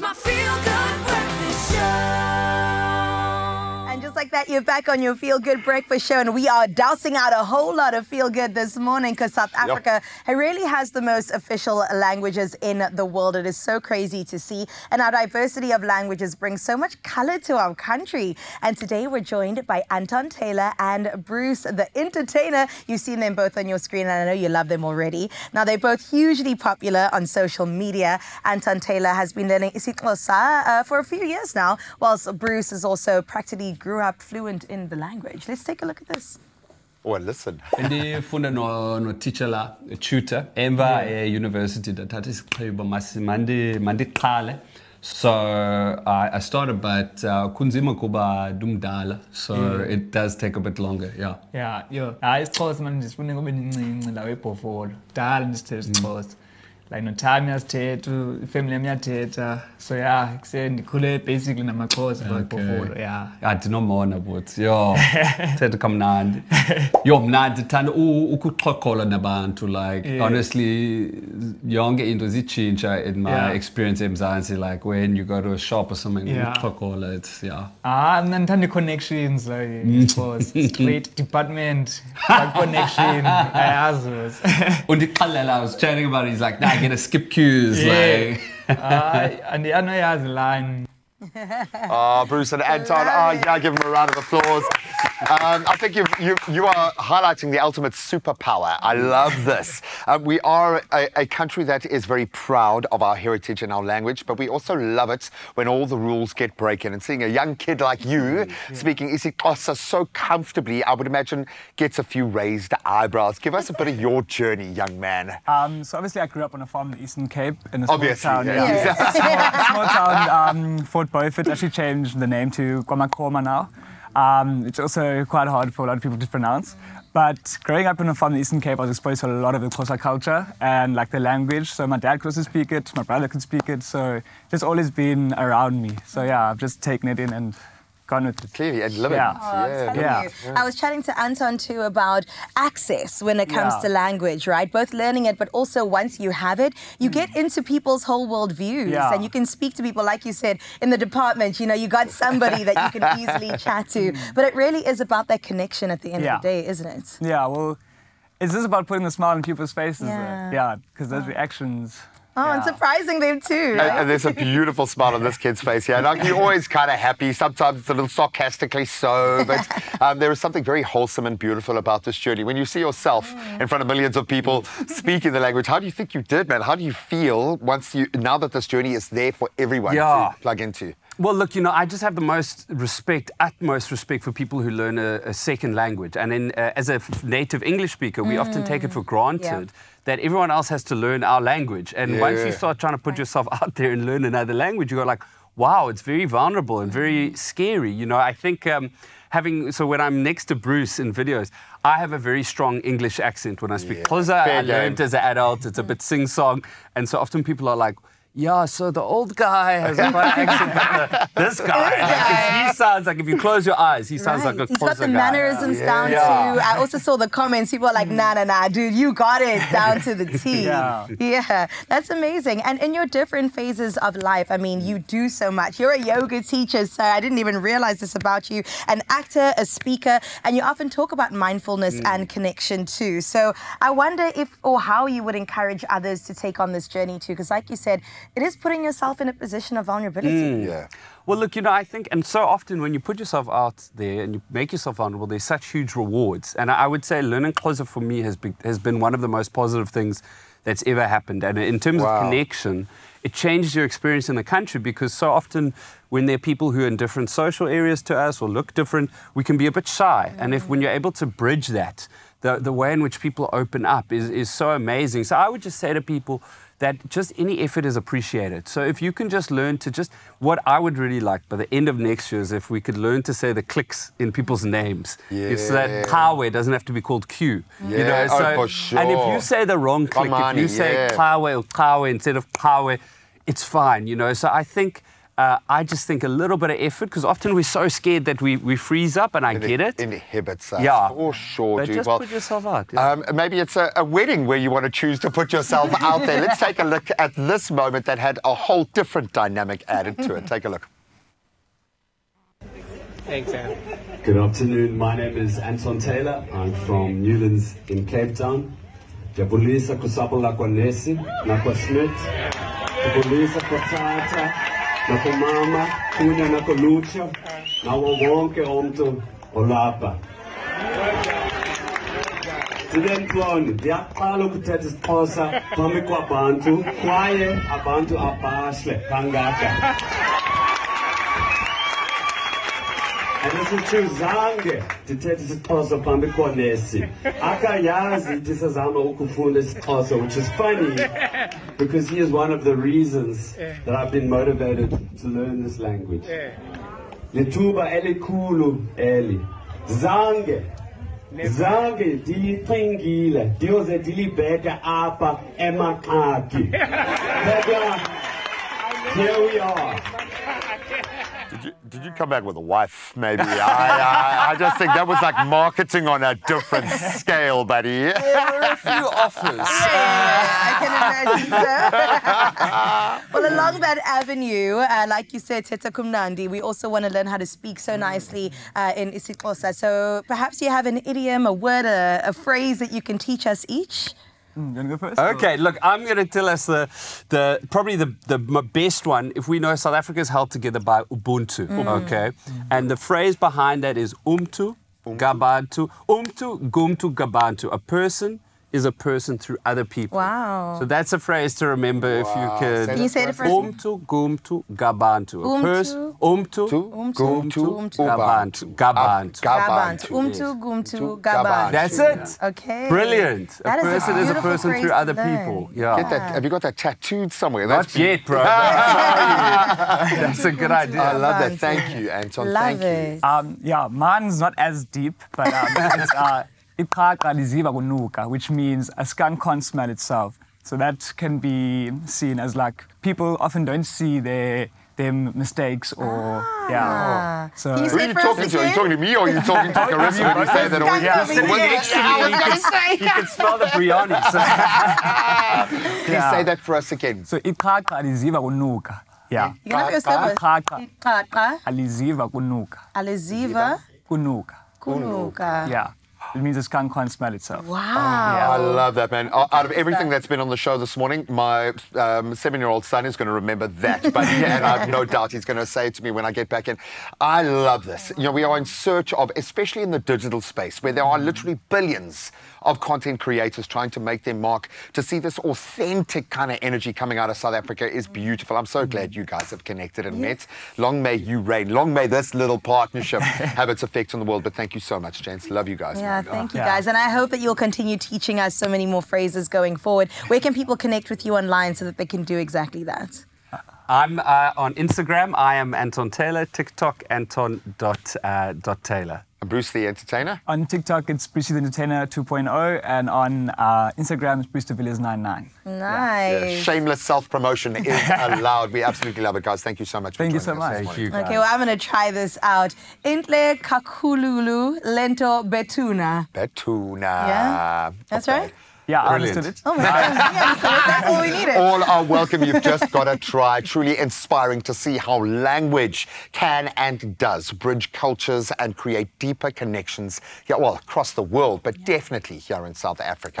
It's my Feel Good Breakfast Show. And just like that, you're back on your Feel Good Breakfast Show, and we are dousing out a whole lot of Feel Good this morning because South Africa really has the most official languages in the world. It is so crazy to see, and our diversity of languages brings so much color to our country. And today we're joined by Anton Taylor and Bruce the Entertainer. You've seen them both on your screen, and I know you love them already. Now, they're both hugely popular on social media. Anton Taylor has been learning isiXhosa for a few years now, whilst Bruce is also practically grew up fluent in the language. Let's take a look at this. Well, listen. Ndifunda no teacher la tutor emva university that is mandiqale. So I started, but kunzima kuba dumdala, so it does take a bit longer. I suppose man ndifunda ngoba ncinci la webhofolo. Dala ndisithe like no time has to family me theater, so yeah, except cool basically na makosa before I did not mourn about theater kamnandi mnandi thanda ukuxoxola nabantu like honestly yonke into zitshintsha in my experience eMzansi, like when you go to a shop or something ukuxoxola it's and then thanda connections like straight department connection and I was chatting about it, he's like nah, gonna skip cues, like. And the other has a line. Bruce and Anton, give them a round of applause. I think you are highlighting the ultimate superpower. I love this. We are a country that is very proud of our heritage and our language, but we also love it when all the rules get broken. And seeing a young kid like you speaking isiXhosa so comfortably, I would imagine gets a few raised eyebrows. Give us a bit of your journey, young man. So obviously I grew up on a farm in the Eastern Cape in a small town. Small town, Fort Beaufort. Actually changed the name to Kwamakoma now. It's also quite hard for a lot of people to pronounce. But growing up in a farm in the Eastern Cape, I was exposed to a lot of the Xhosa culture and like the language. So my dad could also speak it, my brother could speak it. So it's just always been around me. So yeah, I've just taken it in and gone with it. Clearly, I love it. I was chatting to Anton too about access when it comes to language, right? Both learning it, but also once you have it, you get into people's whole world views and you can speak to people, like you said, in the department, you know, you got somebody that you can easily chat to. But it really is about that connection at the end of the day, isn't it? Yeah, well, it's just about putting a smile on people's faces. Yeah, because those reactions... and surprising them too. Right? And there's a beautiful smile on this kid's face here. Like, you're always kind of happy. Sometimes it's a little sarcastically so, but there is something very wholesome and beautiful about this journey. When you see yourself in front of millions of people speaking the language, how do you think you did, man? How do you feel once you, now that this journey is there for everyone to plug into? Well, look, you know, I just have the most respect, utmost respect for people who learn a second language. And in, as a native English speaker, we often take it for granted that everyone else has to learn our language. And once you start trying to put yourself out there and learn another language, you go like, wow, it's very vulnerable and very scary. You know, I think so when I'm next to Bruce in videos, I have a very strong English accent when I speak Xhosa. I learned as an adult, it's a bit sing-song. And so often people are like, yeah, so the old guy has a funny accent, but this guy, he sounds like, if you close your eyes, he sounds like a Xhosa guy. He's got the mannerisms down too. I also saw the comments, people were like, nah, dude, you got it down to the T. That's amazing. And in your different phases of life, I mean, you do so much. You're a yoga teacher, so I didn't even realize this about you. An actor, a speaker, and you often talk about mindfulness and connection too. So I wonder if or how you would encourage others to take on this journey too, because like you said, it is putting yourself in a position of vulnerability. Well, look, you know, I think, and so often when you put yourself out there and you make yourself vulnerable, there's such huge rewards. And I would say learning Xhosa for me has been one of the most positive things that's ever happened. And in terms of connection, it changes your experience in the country, because so often when there are people who are in different social areas to us or look different, we can be a bit shy. And if when you're able to bridge that, the way in which people open up is so amazing. So I would just say to people that just any effort is appreciated. So if you can just learn to just, what I would really like by the end of next year is if we could learn to say the clicks in people's names. So that Kawe doesn't have to be called Q. You know, so, for sure. And if you say the wrong click, if you say Kawe or Kawe instead of Kawe, it's fine, you know. So I think I just think a little bit of effort, because often we're so scared that we freeze up, and I get it. Inhibits us. Yeah. For sure, dude. Just put yourself out. Yeah. Maybe it's a wedding where you want to choose to put yourself out there. Let's take a look at this moment that had a whole different dynamic added to it. Take a look. Thanks, Anne. Good afternoon. My name is Anton Taylor. I'm from Newlands in Cape Town. Jabulisa Kusabala Kwanesi, Nakwa Smith, Jabulisa Kutata, Nakwa Mama, Kunya Nakolucha, Nawa Wonke Omto, Olapa. Today, Plon, Diakalo Kutetis Posa, Pamikwa Bantu, Kwaye, Abantu Abashle, Kangaka. And this is true, Zange, the text is also Pambikonesi. Akayazi, this is Ano Okufundes also, which is funny because he is one of the reasons that I've been motivated to learn this language. Lituba Elikulu Eli. Zange. Zange, Di Pingila, Dioze Dilibeka Apa Emakaki. Here we are. Did you come back with a wife, maybe? I just think that was like marketing on a different scale, buddy. There were a few offers. I can imagine, sir. Well, along that avenue, like you said, Teta Kumnandi, we also want to learn how to speak so nicely in isiXhosa. So perhaps you have an idiom, a word, a phrase that you can teach us each? You want to go first? Okay, or? Look, I'm going to tell us probably the best one. If we know South Africa's held together by Ubuntu, okay? And the phrase behind that is Umtu, Gabantu. Umtu, Gumtu, Gabantu. A person is a person through other people. Wow. So that's a phrase to remember if you can. Can you say the first one? Umtu, Gumtu, Gabantu. A person, Umtu, Gumtu, Gabantu. Gabantu. Umtu, Gumtu, Gabantu. That's it. Okay. Brilliant. A person is a person through other people. Yeah. Get that. Have you got that tattooed somewhere? Not yet, bro. That's a good idea. I love that. Thank you, Anton. Thank you. Yeah, mine's not as deep, but it's... which means a skunk can't smell itself. So that can be seen as like people often don't see their mistakes or yeah. So who are you talking to? Are you talking to me or are you talking to Carissa when you say that? Or you can smell the biryani. So. Please say that for us again. So yeah. You can have yourself. Yeah. It means a skunk can't smell itself. Wow. Yeah. I love that, man. Out of everything that's been on the show this morning, my 7-year-old son is going to remember that. But yeah, and I have no doubt he's going to say it to me when I get back in. I love this. You know, we are in search of, especially in the digital space, where there are literally billions of content creators trying to make their mark. To see this authentic kind of energy coming out of South Africa is beautiful. I'm so glad you guys have connected and met. Long may you reign. Long may this little partnership have its effect on the world. But thank you so much, gents. Love you guys. Yeah, thank you guys. And I hope that you'll continue teaching us so many more phrases going forward. Where can people connect with you online so that they can do exactly that? I'm on Instagram. I am Anton Taylor. TikTok, Anton.Taylor. And Bruce the Entertainer? On TikTok, it's Bruce the Entertainer 2.0, and on Instagram, it's Bruce the Villiers 99. Nice. Yeah. Yeah. Shameless self-promotion is allowed. We absolutely love it, guys. Thank you so much. Thank you so much. Thank you, guys. Okay, well, I'm going to try this out. Intle kakululu lento betuna. Betuna. Yeah, that's right. Yeah, I understood it. Oh my God, that's all we needed. All are welcome. You've just got to try. Truly inspiring to see how language can and does bridge cultures and create deeper connections, well, across the world, but definitely here in South Africa.